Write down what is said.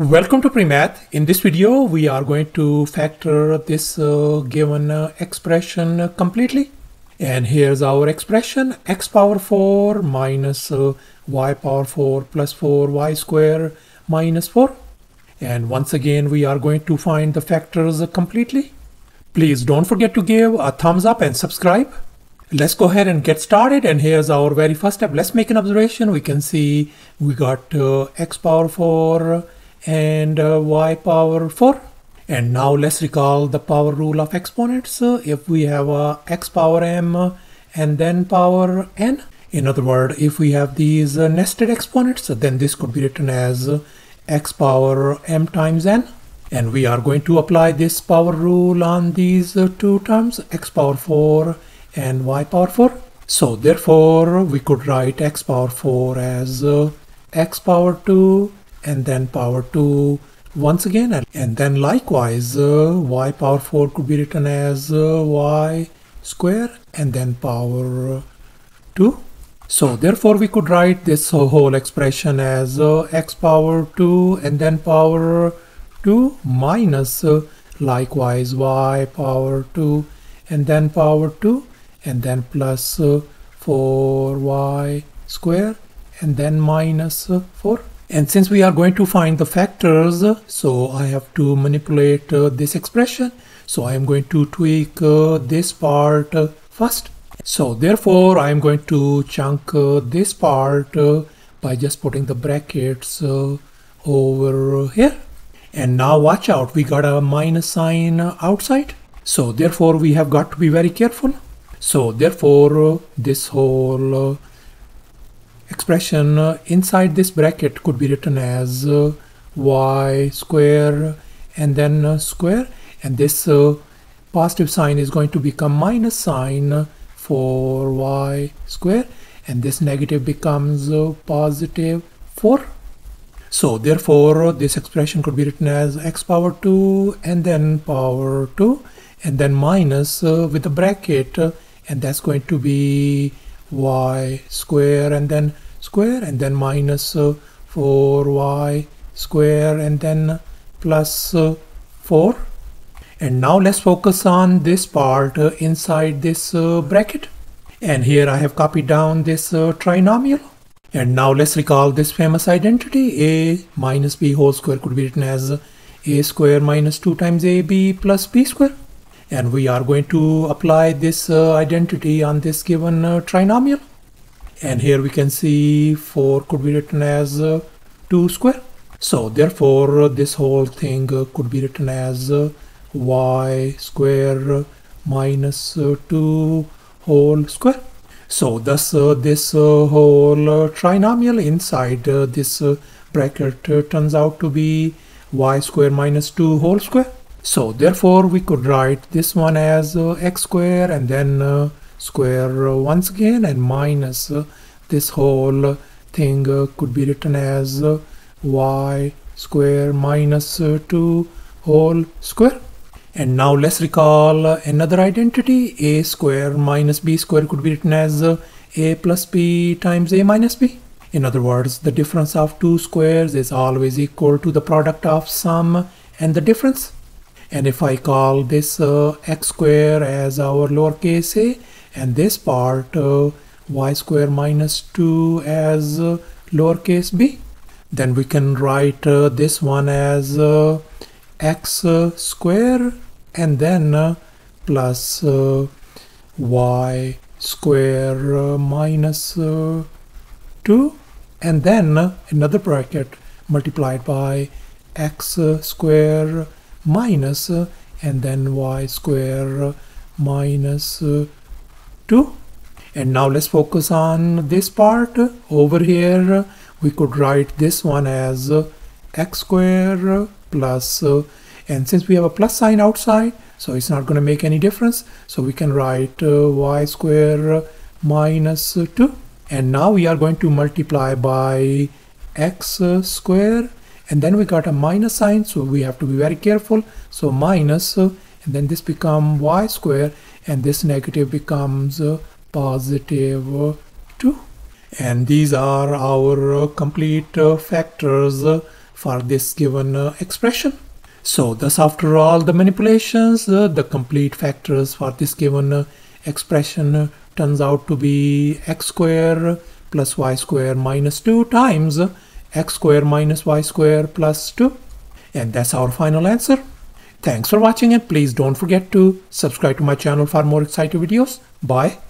Welcome to PreMath. In this video, we are going to factor this given expression completely. And here's our expression, x power 4 minus y power 4 plus 4y square minus 4. And once again, we are going to find the factors completely. Please don't forget to give a thumbs up and subscribe. Let's go ahead and get started, and here's our very first step. Let's make an observation. We can see we got x power 4 and y power 4. And now let's recall the power rule of exponents. If we have x power m and then power n, in other words, if we have these nested exponents, then this could be written as x power m times n. And we are going to apply this power rule on these two terms, x power 4 and y power 4. So therefore, we could write x power 4 as x power 2 and then power 2 once again, and then likewise y power 4 could be written as y square and then power 2. So therefore, we could write this whole expression as x power 2 and then power 2 minus likewise y power 2 and then power 2 and then plus 4y square and then minus 4. And since we are going to find the factors, so I have to manipulate this expression. So I am going to tweak this part first. So therefore, I am going to chunk this part by just putting the brackets over here. And now watch out, we got a minus sign outside. So therefore, we have got to be very careful. So therefore, this whole expression inside this bracket could be written as y square and then square, and this positive sign is going to become minus sign for y square, and this negative becomes positive 4. So therefore, this expression could be written as x power 2 and then power 2 and then minus with a bracket, and that's going to be y square and then minus 4y square and then plus 4. And now let's focus on this part inside this bracket. And here I have copied down this trinomial. And now let's recall this famous identity. A minus b whole square could be written as a square minus 2 times ab plus b square. And we are going to apply this identity on this given trinomial. And here we can see 4 could be written as 2 square. So therefore, this whole thing could be written as y square minus 2 whole square. So thus this whole trinomial inside this bracket turns out to be y square minus 2 whole square. So therefore, we could write this one as x square and then square once again, and minus this whole thing could be written as y square minus 2 whole square. And now let's recall another identity. A square minus b square could be written as a plus b times a minus b. In other words, the difference of two squares is always equal to the product of sum and the difference. And if I call this x square as our lowercase a, and this part y square minus 2 as lowercase b, then we can write this one as x square and then plus y square minus 2 and then another bracket multiplied by x square minus and then y square minus 2. And now let's focus on this part over here. We could write this one as x square plus and since we have a plus sign outside, so it's not going to make any difference, so we can write y square minus 2. And now we are going to multiply by x square, and then we got a minus sign, so we have to be very careful. So minus and then this become y square and this negative becomes positive 2. And these are our complete factors for this given expression. So thus, after all the manipulations, the complete factors for this given expression turns out to be x square plus y square minus 2 times x square minus y square plus 2. And that's our final answer. Thanks for watching, and please don't forget to subscribe to my channel for more exciting videos. Bye.